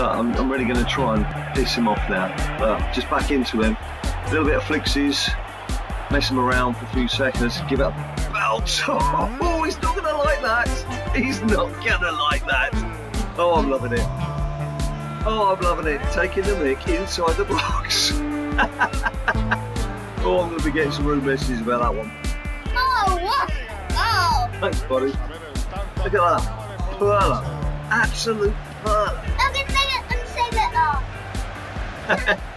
but I'm really going to try and piss him off now. But just back into him, a little bit of flixies, mess him around for a few seconds, give it a bounce. Oh, he's not going to like that. He's not going to like that. Oh, I'm loving it. Oh, I'm loving it. Taking the mick inside the box. Oh, I'm going to be getting some rude messages about that one. Oh, what? Oh. Thanks, buddy. Look at that. Perla. Absolute Perla. I'm going to take it and save it all.